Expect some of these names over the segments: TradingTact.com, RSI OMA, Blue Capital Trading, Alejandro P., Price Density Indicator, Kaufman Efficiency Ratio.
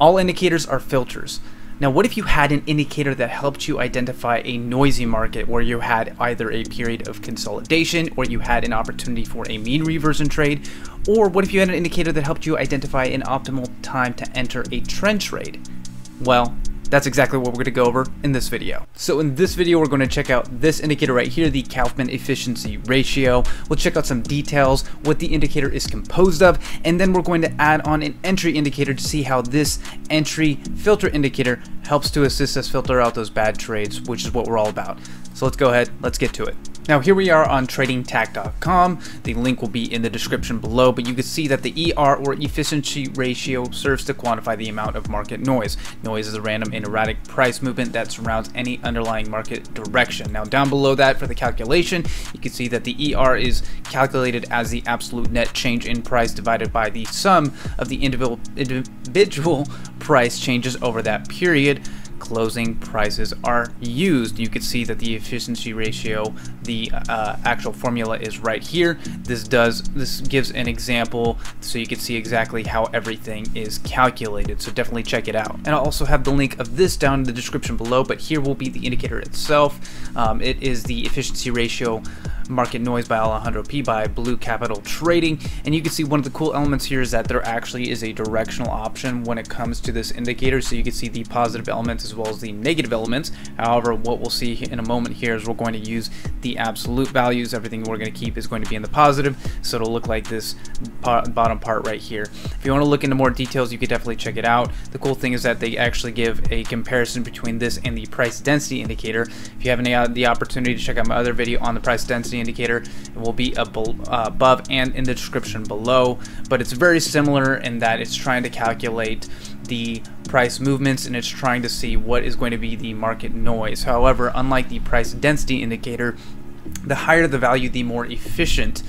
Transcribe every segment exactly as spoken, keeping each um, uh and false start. All indicators are filters. Now, what if you had an indicator that helped you identify a noisy market where you had either a period of consolidation or you had an opportunity for a mean reversion trade? Or what if you had an indicator that helped you identify an optimal time to enter a trend trade? Well, that's exactly what we're going to go over in this video. So in this video, we're going to check out this indicator right here, the Kaufman Efficiency Ratio. We'll check out some details, what the indicator is composed of, and then we're going to add on an entry indicator to see how this entry filter indicator helps to assist us filter out those bad trades, which is what we're all about. So let's go ahead, let's get to it. Now here we are on Trading Tact dot com. The link will be in the description below, but you can see that the E R or efficiency ratio serves to quantify the amount of market noise. Noise is a random and erratic price movement that surrounds any underlying market direction. Now down below that for the calculation, you can see that the E R is calculated as the absolute net change in price divided by the sum of the individual price changes over that period. Closing prices are used. You can see that the efficiency ratio, the uh, actual formula is right here. This does, this gives an example so you can see exactly how everything is calculated. So definitely check it out. And I'll also have the link of this down in the description below, but here will be the indicator itself. Um, it is the efficiency ratio market noise by Alejandro P. by Blue Capital Trading. And you can see one of the cool elements here is that there actually is a directional option when it comes to this indicator. So you can see the positive elements as well as the negative elements. However, what we'll see in a moment here is we're going to use the absolute values. Everything we're going to keep is going to be in the positive. So it'll look like this bottom part right here. If you want to look into more details, you could definitely check it out. The cool thing is that they actually give a comparison between this and the price density indicator. If you have any uh, the opportunity to check out my other video on the price density indicator, it will be above and in the description below, but it's very similar in that it's trying to calculate the price movements and it's trying to see what is going to be the market noise. However, unlike the price density indicator, the higher the value, the more efficient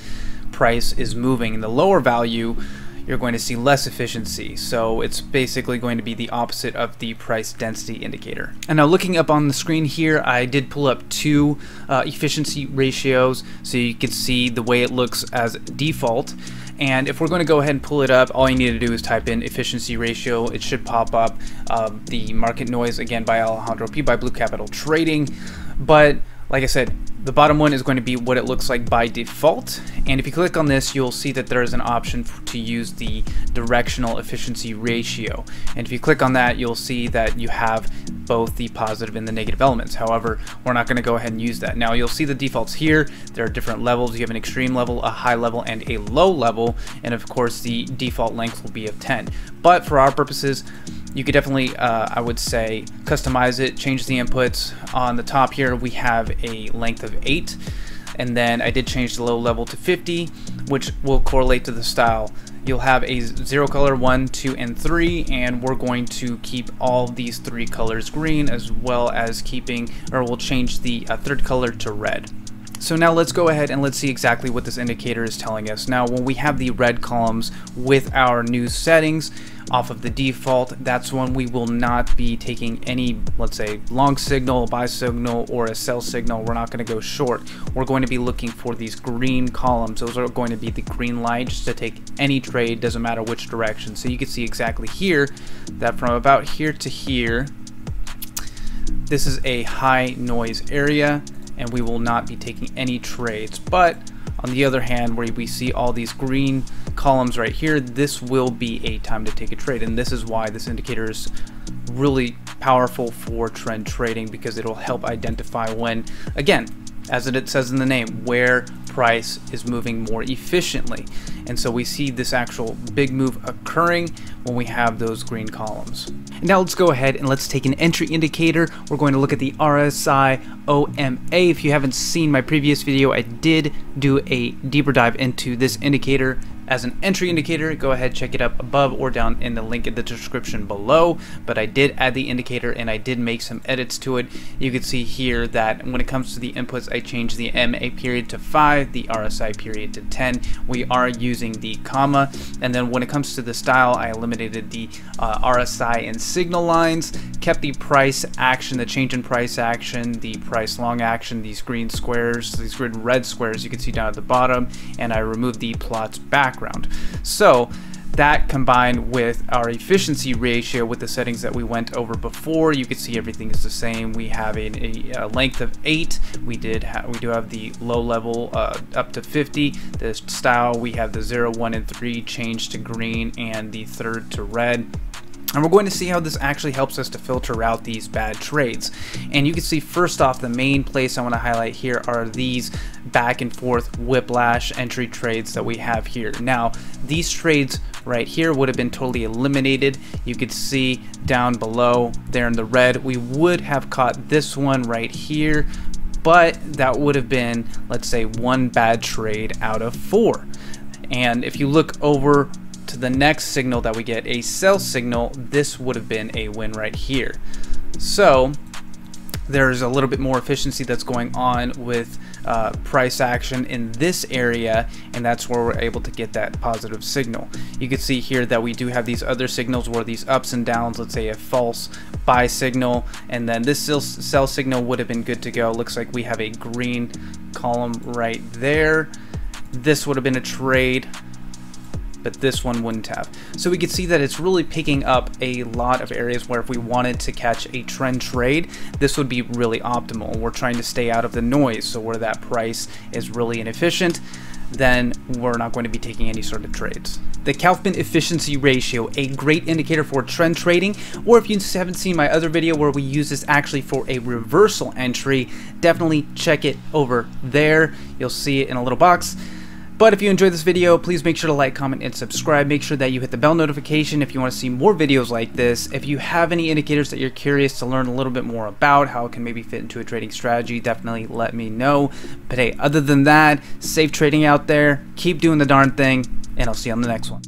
price is moving, and the lower value you're going to see less efficiency. So it's basically going to be the opposite of the price density indicator. And now looking up on the screen here, I did pull up two uh, efficiency ratios so you can see the way it looks as default. And if we're going to go ahead and pull it up, all you need to do is type in efficiency ratio. It should pop up uh, the market noise again by Alejandro P. by Blue Capital Trading. But like I said, the bottom one is going to be what it looks like by default. And if you click on this, you'll see that there is an option to use the directional efficiency ratio. And if you click on that, you'll see that you have both the positive and the negative elements. However, we're not going to go ahead and use that. Now you'll see the defaults here. There are different levels. You have an extreme level, a high level, and a low level. And of course, the default length will be of ten. But for our purposes, you could definitely, uh, I would say, customize it, change the inputs. On the top here, we have a length of eight. And then I did change the low level to fifty, which will correlate to the style. You'll have a zero color, one, two, and three, and we're going to keep all these three colors green, as well as keeping, or we'll change the uh, third color to red. So now let's go ahead and let's see exactly what this indicator is telling us. Now, when we have the red columns with our new settings off of the default, that's when we will not be taking any, let's say, long signal, buy signal, or a sell signal. We're not going to go short. We're going to be looking for these green columns. Those are going to be the green line just to take any trade, doesn't matter which direction. So you can see exactly here that from about here to here, this is a high noise area, and we will not be taking any trades. But on the other hand, where we see all these green columns right here, this will be a time to take a trade. And this is why this indicator is really powerful for trend trading, because it'll help identify when, again, as it says in the name, where price is moving more efficiently. And so we see this actual big move occurring when we have those green columns. And now let's go ahead and let's take an entry indicator. We're going to look at the R S I O M A. If you haven't seen my previous video, I did do a deeper dive into this indicator as an entry indicator. Go ahead, check it up above or down in the link in the description below. But I did add the indicator and I did make some edits to it. You can see here that when it comes to the inputs, I changed the M A period to five, the R S I period to ten. We are using the comma. And then when it comes to the style, I eliminated the uh, R S I and signal lines, kept the price action, the change in price action, the price long action, these green squares, these green red squares you can see down at the bottom, and I removed the plots background. So that combined with our efficiency ratio with the settings that we went over before, you can see everything is the same. We have a, a length of eight. We did ha we do have the low level uh, up to fifty. The style, we have the zero, one, and three changed to green and the third to red. And we're going to see how this actually helps us to filter out these bad trades. And you can see, first off, the main place I want to highlight here are these back and forth whiplash entry trades that we have here. Now, these trades right here would have been totally eliminated. You could see down below there in the red, we would have caught this one right here, but that would have been, let's say, one bad trade out of four. And if you look over to the next signal that we get, a sell signal, this would have been a win right here. So there's a little bit more efficiency that's going on with uh, price action in this area, and that's where we're able to get that positive signal. You can see here that we do have these other signals where these ups and downs, let's say a false buy signal, and then this sell signal would have been good to go. Looks like we have a green column right there. This would have been a trade, but this one wouldn't have. So we can see that it's really picking up a lot of areas where if we wanted to catch a trend trade, this would be really optimal. We're trying to stay out of the noise, so where that price is really inefficient, then we're not going to be taking any sort of trades. The Kaufman Efficiency Ratio, a great indicator for trend trading, or if you haven't seen my other video where we use this actually for a reversal entry, definitely check it over there. You'll see it in a little box. But if you enjoyed this video, please make sure to like, comment, and subscribe. Make sure that you hit the bell notification if you want to see more videos like this. If you have any indicators that you're curious to learn a little bit more about, how it can maybe fit into a trading strategy, definitely let me know. But hey, other than that, safe trading out there. Keep doing the darn thing, and I'll see you on the next one.